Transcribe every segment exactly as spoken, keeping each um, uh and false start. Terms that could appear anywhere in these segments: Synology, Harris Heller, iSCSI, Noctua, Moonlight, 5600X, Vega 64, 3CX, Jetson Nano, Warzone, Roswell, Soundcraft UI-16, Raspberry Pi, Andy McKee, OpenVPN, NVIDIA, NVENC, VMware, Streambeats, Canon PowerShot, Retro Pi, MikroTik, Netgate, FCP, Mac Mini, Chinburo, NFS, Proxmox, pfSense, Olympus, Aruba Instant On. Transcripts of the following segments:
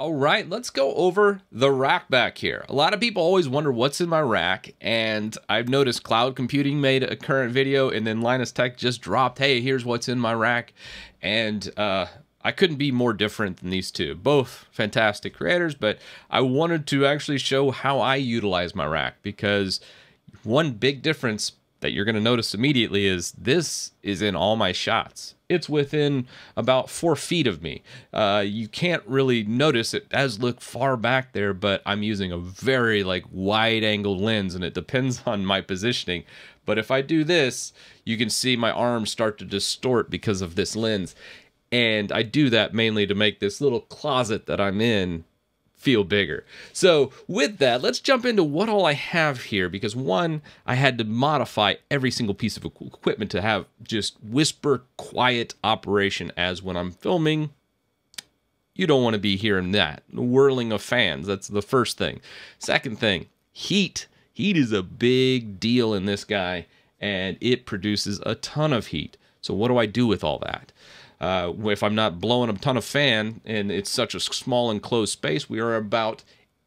All right, let's go over the rack back here. A lot of people always wonder what's in my rack, and I've noticed Cloud Computing made a current video, and then Linus Tech just dropped, hey, here's what's in my rack. And uh, I couldn't be more different than these two. Both fantastic creators, but I wanted to actually show how I utilize my rack, because one big difference that you're gonna notice immediately is this is in all my shots. It's within about four feet of me. Uh, you can't really notice, it does look far back there, but I'm using a very like wide angle lens, and it depends on my positioning. But if I do this, you can see my arms start to distort because of this lens. And I do that mainly to make this little closet that I'm in feel bigger. So with that, let's jump into what all I have here, because one, I had to modify every single piece of equipment to have just whisper quiet operation, as when I'm filming, you don't want to be hearing that whirling of fans. That's the first thing. Second thing, heat. Heat is a big deal in this guy, and it produces a ton of heat. So what do I do with all that? Uh, if I'm not blowing a ton of fan, and it's such a small enclosed space, we are about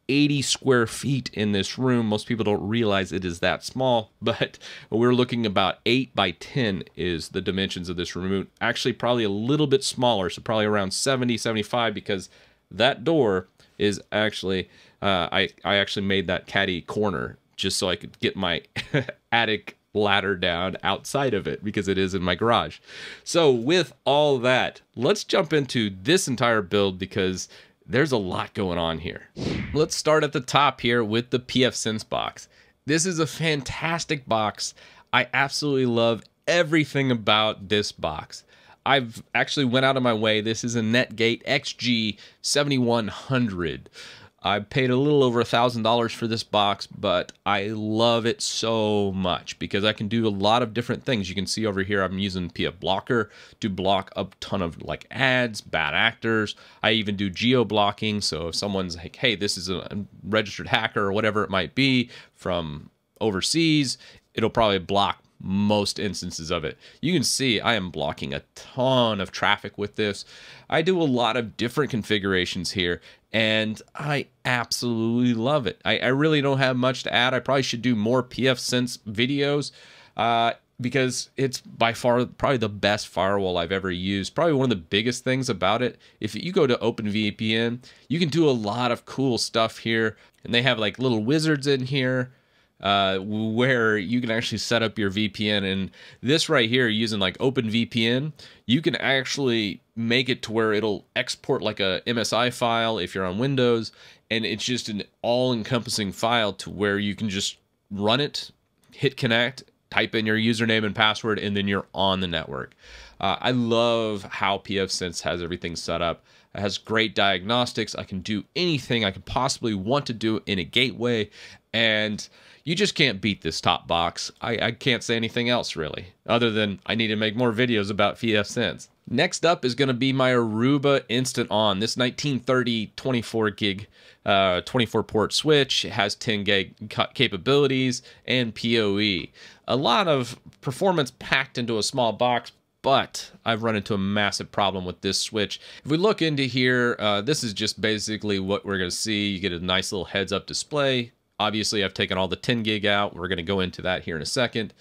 eighty square feet in this room. Most people don't realize it is that small, but we're looking about eight by ten is the dimensions of this room. Actually, probably a little bit smaller, so probably around seventy, seventy-five, because that door is actually, uh, I, I actually made that caddy corner just so I could get my attic ladder down outside of it, because it is in my garage. So with all that, let's jump into this entire build, because there's a lot going on here. Let's start at the top here with the pfSense box. This is a fantastic box. I absolutely love everything about this box. I've actually went out of my way. This is a Netgate X G seventy-one hundred. I paid a little over a thousand dollars for this box, but I love it so much because I can do a lot of different things. You can see over here, I'm using PFBlocker to block a ton of like ads, bad actors. I even do geo-blocking. So if someone's like, hey, this is a registered hacker or whatever it might be from overseas, it'll probably block most instances of it. You can see I am blocking a ton of traffic with this. I do a lot of different configurations here, and I absolutely love it. I, I really don't have much to add. I probably should do more pfSense videos uh, because it's by far probably the best firewall I've ever used. Probably one of the biggest things about it. If you go to Open V P N, you can do a lot of cool stuff here, and they have like little wizards in here. Uh, where you can actually set up your V P N, and this right here using like Open V P N, you can actually make it to where it'll export like a M S I file if you're on Windows, and it's just an all-encompassing file to where you can just run it, hit connect, type in your username and password, and then you're on the network. Uh, I love how pfSense has everything set up. It has great diagnostics. I can do anything I could possibly want to do in a gateway, and you just can't beat this top box. I, I can't say anything else really, other than I need to make more videos about pfSense. Next up is gonna be my Aruba Instant On. This nineteen thirty twenty-four gig, uh, twenty-four port switch. It has ten gig capabilities and P O E. A lot of performance packed into a small box, but I've run into a massive problem with this switch. If we look into here, uh, this is just basically what we're gonna see. You get a nice little heads up display. Obviously, I've taken all the ten gig out. We're going to go into that here in a second.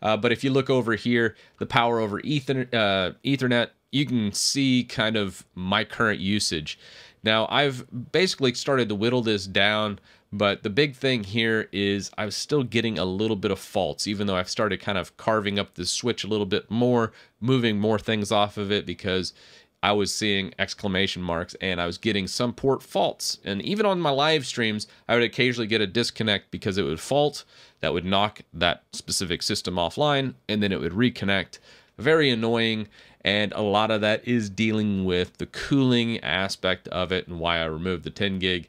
Uh, but if you look over here, the power over Ethernet, uh, Ethernet, you can see kind of my current usage. Now, I've basically started to whittle this down, but the big thing here is I'm still getting a little bit of faults, even though I've started kind of carving up the switch a little bit more, moving more things off of it, because I was seeing exclamation marks and I was getting some port faults. And even on my live streams, I would occasionally get a disconnect because it would fault. That would knock that specific system offline, and then it would reconnect. Very annoying. And a lot of that is dealing with the cooling aspect of it and why I removed the ten gig.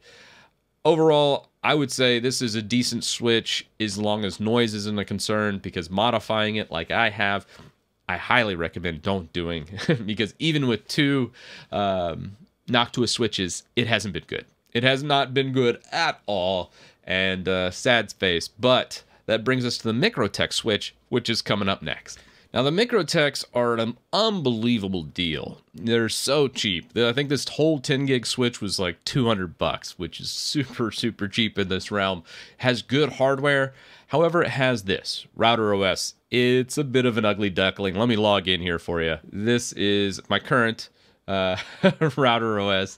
Overall, I would say this is a decent switch as long as noise isn't a concern, because modifying it like I have, I highly recommend don't doing, because even with two um, Noctua switches, it hasn't been good. It has not been good at all, and uh, sad space. But that brings us to the MikroTik switch, which is coming up next. Now, the MikroTiks are an unbelievable deal. They're so cheap. I think this whole ten gig switch was like two hundred bucks, which is super, super cheap in this realm. Has good hardware. However, it has this, Router O S. It's a bit of an ugly duckling. Let me log in here for you. This is my current uh, Router O S.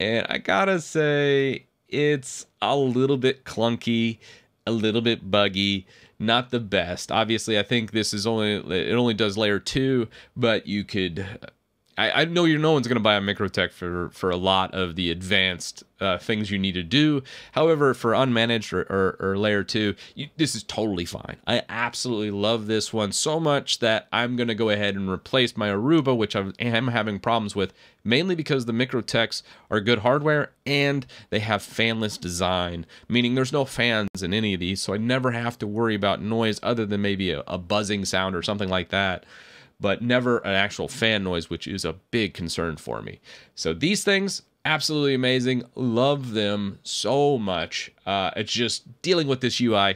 And I gotta say, it's a little bit clunky, a little bit buggy. Not the best. Obviously, I think this is only, it only does layer two, but you could, I, I know you're, no one's going to buy a MikroTik for, for a lot of the advanced uh, things you need to do. However, for unmanaged or, or, or layer two, you, this is totally fine. I absolutely love this one so much that I'm going to go ahead and replace my Aruba, which I am having problems with, mainly because the MikroTiks are good hardware and they have fanless design, meaning there's no fans in any of these, so I never have to worry about noise other than maybe a, a buzzing sound or something like that, but never an actual fan noise, which is a big concern for me. So these things, absolutely amazing. Love them so much. Uh, it's just dealing with this U I,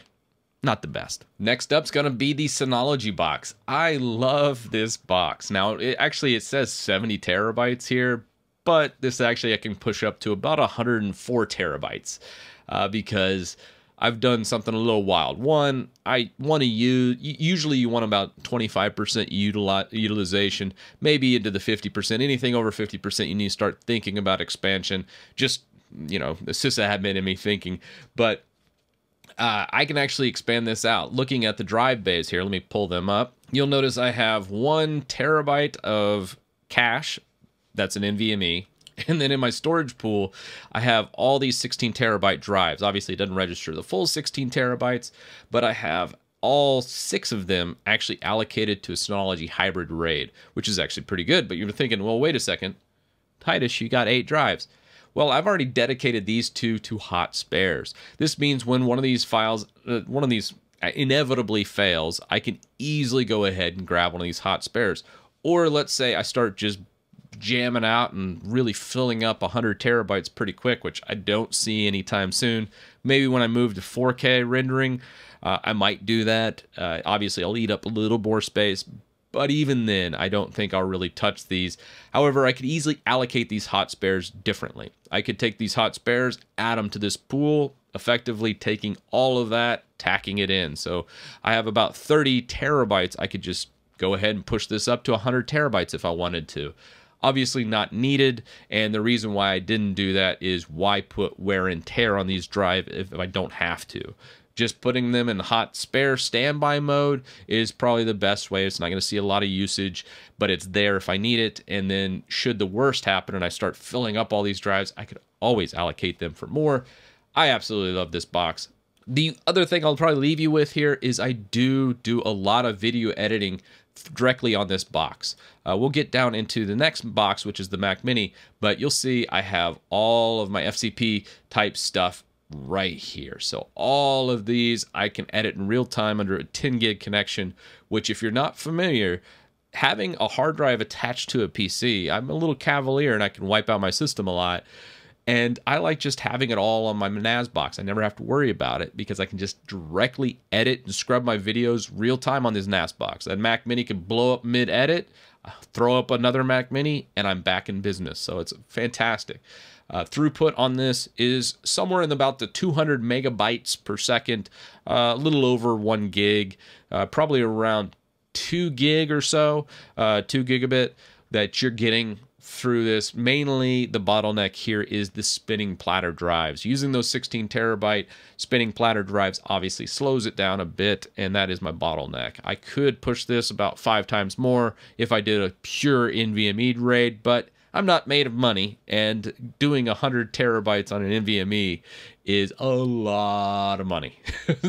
not the best. Next up's gonna be the Synology box. I love this box. Now, it actually, it says seventy terabytes here, but this actually I can push up to about one hundred four terabytes uh, because I've done something a little wild. One, I want to use, usually you want about twenty-five percent utilize, utilization, maybe into the fifty percent. Anything over fifty percent, you need to start thinking about expansion. Just, you know, the sysadmin in me thinking. But uh, I can actually expand this out. Looking at the drive bays here, let me pull them up. You'll notice I have one terabyte of cache. That's an NVMe. And then in my storage pool, I have all these sixteen terabyte drives. Obviously, it doesn't register the full sixteen terabytes, but I have all six of them actually allocated to a Synology hybrid RAID, which is actually pretty good. But you're thinking, well, wait a second, Titus, you got eight drives. Well, I've already dedicated these two to hot spares. This means when one of these files, uh, one of these inevitably fails, I can easily go ahead and grab one of these hot spares. Or let's say I start just jamming out and really filling up one hundred terabytes pretty quick, which I don't see anytime soon. Maybe when I move to four K rendering, uh, I might do that. Uh, obviously, I'll eat up a little more space, but even then, I don't think I'll really touch these. However, I could easily allocate these hot spares differently. I could take these hot spares, add them to this pool, effectively taking all of that, tacking it in. So I have about thirty terabytes. I could just go ahead and push this up to one hundred terabytes if I wanted to. Obviously not needed, and the reason why I didn't do that is why put wear and tear on these drives if I don't have to. Just putting them in hot spare standby mode is probably the best way. It's not going to see a lot of usage, but it's there if I need it, and then should the worst happen and I start filling up all these drives, I could always allocate them for more. I absolutely love this box. The other thing I'll probably leave you with here is I do do a lot of video editing directly on this box. Uh, we'll get down into the next box, which is the Mac Mini, but you'll see I have all of my F C P type stuff right here. So all of these I can edit in real time under a ten gig connection, which if you're not familiar, having a hard drive attached to a P C, I'm a little cavalier and I can wipe out my system a lot. And I like just having it all on my NAS box. I never have to worry about it because I can just directly edit and scrub my videos real time on this NAS box. That Mac Mini can blow up mid-edit, throw up another Mac Mini, and I'm back in business. So it's fantastic. Uh, throughput on this is somewhere in about the two hundred megabytes per second, uh, a little over one gig, uh, probably around two gig or so, uh, two gigabit that you're getting through this. Mainly the bottleneck here is the spinning platter drives. Using those sixteen terabyte spinning platter drives obviously slows it down a bit, and that is my bottleneck. I could push this about five times more if I did a pure NVMe RAID, but I'm not made of money, and doing one hundred terabytes on an NVMe is a lot of money.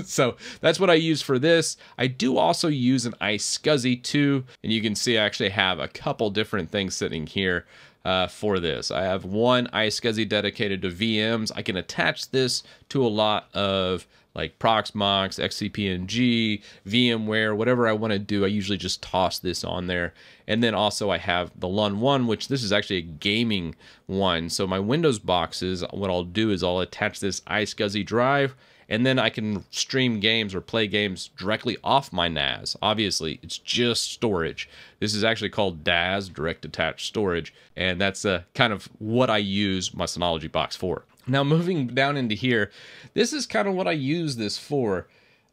So that's what I use for this. I do also use an iSCSI too, and you can see I actually have a couple different things sitting here uh, for this. I have one iSCSI dedicated to V Ms. I can attach this to a lot of like Proxmox, X C P N G, VMware, whatever I want to do. I usually just toss this on there. And then also I have the L U N one, which this is actually a gaming one. So my Windows boxes, what I'll do is I'll attach this iSCSI drive And then I can stream games or play games directly off my N A S. Obviously, it's just storage. This is actually called D A S, Direct Attached Storage. And that's uh, kind of what I use my Synology box for. Now, moving down into here, this is kind of what I use this for.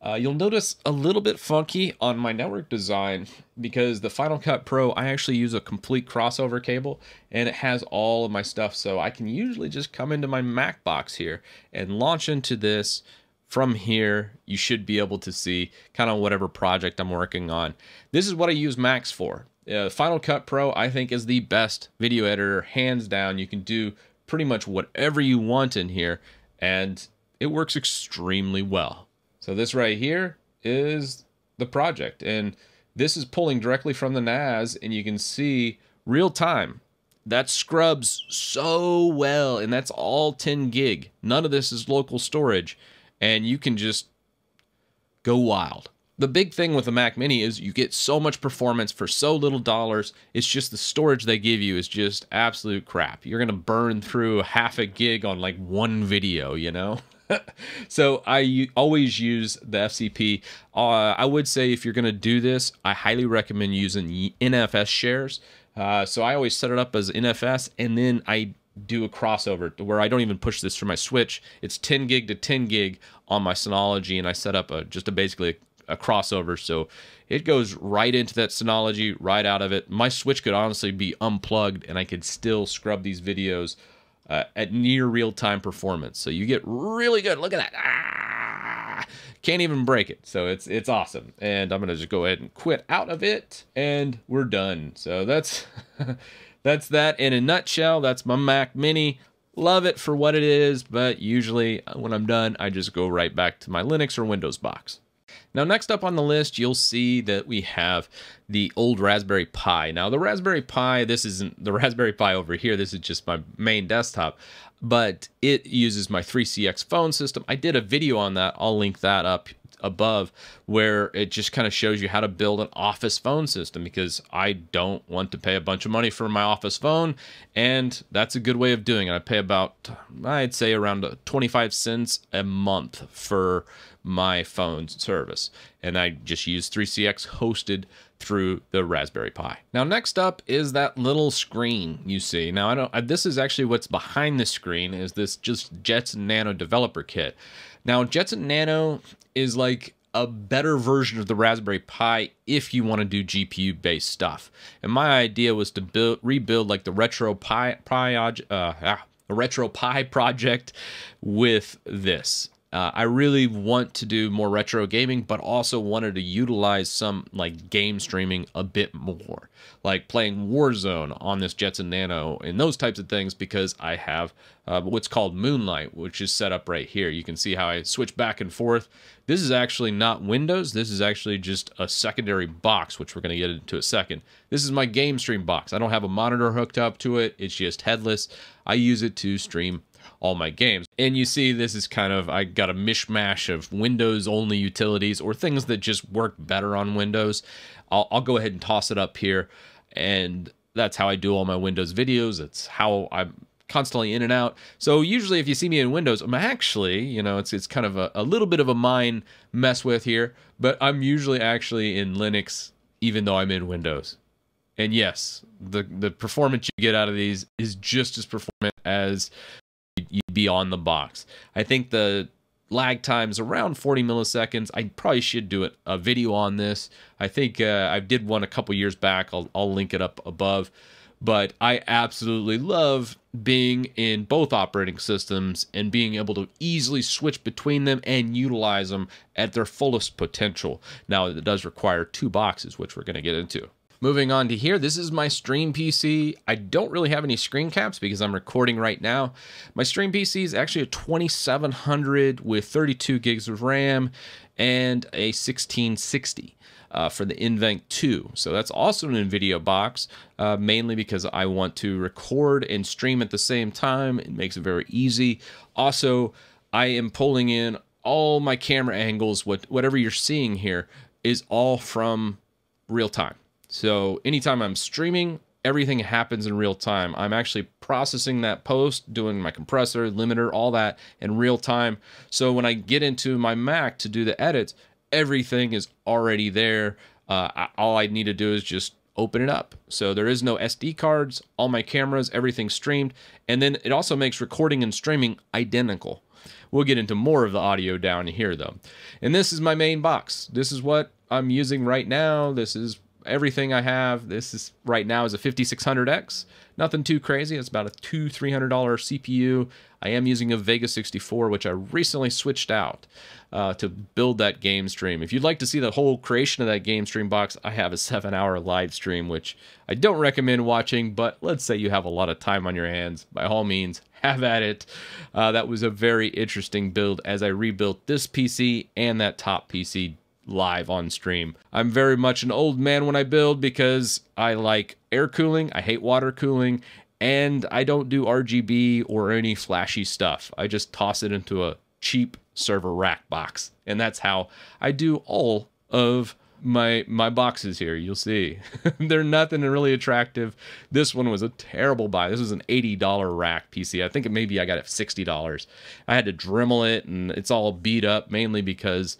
Uh, you'll notice a little bit funky on my network design because the Final Cut Pro, I actually use a complete crossover cable and it has all of my stuff. So I can usually just come into my Mac box here and launch into this. From here, you should be able to see kind of whatever project I'm working on. This is what I use Macs for. Uh, Final Cut Pro, I think, is the best video editor, hands down. You can do pretty much whatever you want in here and it works extremely well. So this right here is the project, and this is pulling directly from the N A S, and you can see real time. That scrubs so well, and that's all ten gig. None of this is local storage, and you can just go wild. The big thing with the Mac Mini is you get so much performance for so little dollars. It's just the storage they give you is just absolute crap. You're gonna burn through half a gig on like one video, you know? So I always use the F C P. Uh, I would say if you're going to do this, I highly recommend using N F S shares. Uh, so I always set it up as N F S, and then I do a crossover to where I don't even push this through my switch. It's ten gig to ten gig on my Synology, and I set up a, just a basically a, a crossover. So it goes right into that Synology, right out of it. My switch could honestly be unplugged, and I could still scrub these videos Uh, at near real-time performance. So you get really good. Look at that. Ah! Can't even break it. So it's it's awesome. And I'm going to just go ahead and quit out of it. And we're done. So that's, that's that in a nutshell. That's my Mac Mini. Love it for what it is. But usually when I'm done, I just go right back to my Linux or Windows box. Now, next up on the list, you'll see that we have the old Raspberry Pi. Now, the Raspberry Pi, this isn't the Raspberry Pi over here. This is just my main desktop, but it uses my three C X phone system. I did a video on that. I'll link that up above where it just kind of shows you how to build an office phone system, because I don't want to pay a bunch of money for my office phone, and that's a good way of doing it. I pay about, I'd say around twenty-five cents a month for my phone service, and I just use three C X hosted through the Raspberry Pi. Now, next up is that little screen you see. Now, I don't, I, this is actually what's behind the screen is this just Jetson Nano developer kit. Now, Jetson Nano is like a better version of the Raspberry Pi if you want to do G P U-based stuff. And my idea was to build, rebuild like the Retro Pi, Pi uh, ah, the Retro Pi project with this. Uh, I really want to do more retro gaming, but also wanted to utilize some like game streaming a bit more, like playing Warzone on this Jetson Nano and those types of things, because I have uh, what's called Moonlight, which is set up right here. You can see how I switch back and forth. This is actually not Windows. This is actually just a secondary box, which we're going to get into in a second. This is my game stream box. I don't have a monitor hooked up to it. It's just headless. I use it to stream all my games. And you see this is kind of, I got a mishmash of Windows only utilities or things that just work better on Windows. I'll, I'll go ahead and toss it up here. And that's how I do all my Windows videos. It's how I'm constantly in and out. So usually if you see me in Windows, I'm actually, you know, it's, it's kind of a, a little bit of a mind mess with here, but I'm usually actually in Linux, even though I'm in Windows. And yes, the, the performance you get out of these is just as performant as you'd be on the box. I think the lag time's around forty milliseconds. I probably should do it, a video on this. I think uh, I did one a couple years back. I'll, I'll link it up above. But I absolutely love being in both operating systems and being able to easily switch between them and utilize them at their fullest potential. Now, it does require two boxes, which we're going to get into. Moving on to here, this is my stream P C. I don't really have any screen caps because I'm recording right now. My stream P C is actually a twenty-seven hundred with thirty-two gigs of RAM and a sixteen sixty uh, for the N V E N C two. So that's also an NVIDIA box, uh, mainly because I want to record and stream at the same time. It makes it very easy. Also, I am pulling in all my camera angles. What, whatever you're seeing here is all from real time. So anytime I'm streaming, everything happens in real time. I'm actually processing that post, doing my compressor, limiter, all that in real time. So when I get into my Mac to do the edits, everything is already there. Uh, all I need to do is just open it up. So there is no S D cards, all my cameras, everything's streamed. And then it also makes recording and streaming identical. We'll get into more of the audio down here though. And this is my main box. This is what I'm using right now. This is everything I have. This is right now is a fifty-six hundred X. Nothing too crazy. It's about a two hundred, three hundred dollar C P U. I am using a Vega sixty-four, which I recently switched out uh, to build that game stream. If you'd like to see the whole creation of that game stream box, I have a seven hour live stream, which I don't recommend watching, but let's say you have a lot of time on your hands, by all means, have at it. Uh, that was a very interesting build as I rebuilt this P C and that top P C live on stream. I'm very much an old man when I build because I like air cooling, I hate water cooling, and I don't do R G B or any flashy stuff. I just toss it into a cheap server rack box. And that's how I do all of my my boxes here. You'll see they're nothing really attractive. This one was a terrible buy. This was an eighty dollar rack P C. I think it maybe I got it for sixty dollars. I had to Dremel it and it's all beat up, mainly because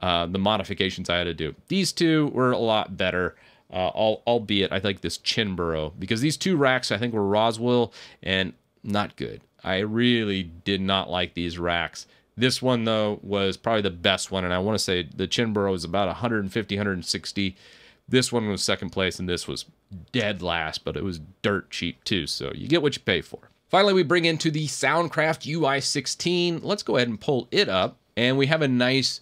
Uh, the modifications I had to do. These two were a lot better, uh, all, albeit I like this Chinburo, because these two racks I think were Roswell and not good. I really did not like these racks. This one though was probably the best one, and I want to say the Chinburo was about one hundred fifty, one hundred sixty. This one was second place, and this was dead last, but it was dirt cheap too, so you get what you pay for. Finally, we bring into the Soundcraft U I sixteen. Let's go ahead and pull it up, and we have a nice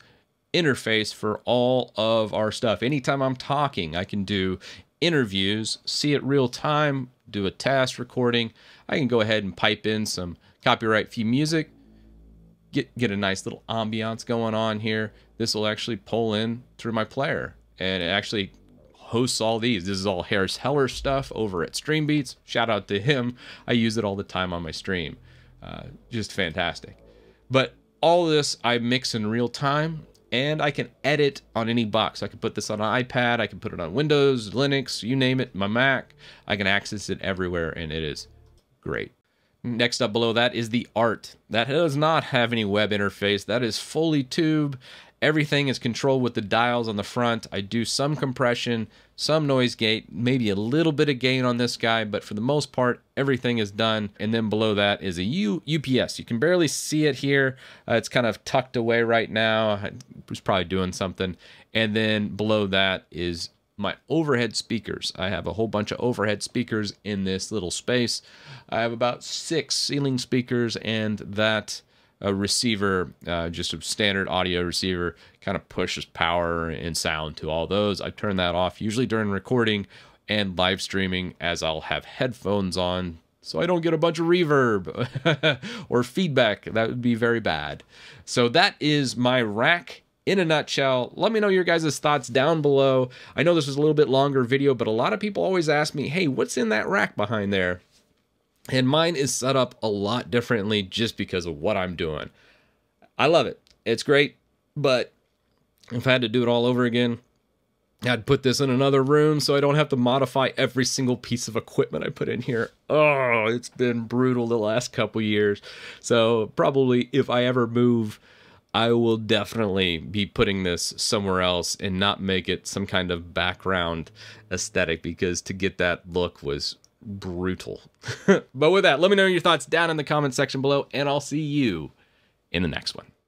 interface for all of our stuff. Anytime I'm talking, I can do interviews, see it real time, do a task recording. I can go ahead and pipe in some copyright free music, get, get a nice little ambiance going on here. This will actually pull in through my player, and it actually hosts all these. This is all Harris Heller stuff over at Streambeats. Shout out to him. I use it all the time on my stream. Uh, just fantastic. But all of this I mix in real time, and I can edit on any box. I can put this on an iPad, I can put it on Windows, Linux, you name it, my Mac. I can access it everywhere, and it is great. Next up below that is the Art. That does not have any web interface. That is fully tube. Everything is controlled with the dials on the front. I do some compression, some noise gate, maybe a little bit of gain on this guy, but for the most part, everything is done. And then below that is a U P S. You can barely see it here. Uh, it's kind of tucked away right now. I was probably doing something. And then below that is my overhead speakers. I have a whole bunch of overhead speakers in this little space. I have about six ceiling speakers and that a receiver, uh, just a standard audio receiver, kind of pushes power and sound to all those. I turn that off usually during recording and live streaming, as I'll have headphones on so I don't get a bunch of reverb or feedback. That would be very bad. So that is my rack in a nutshell. Let me know your guys' thoughts down below. I know this was a little bit longer video, but a lot of people always ask me, hey, what's in that rack behind there? And mine is set up a lot differently just because of what I'm doing. I love it. It's great. But if I had to do it all over again, I'd put this in another room so I don't have to modify every single piece of equipment I put in here. Oh, it's been brutal the last couple years. So probably if I ever move, I will definitely be putting this somewhere else and not make it some kind of background aesthetic, because to get that look was brutal. But with that, let me know your thoughts down in the comment section below, and I'll see you in the next one.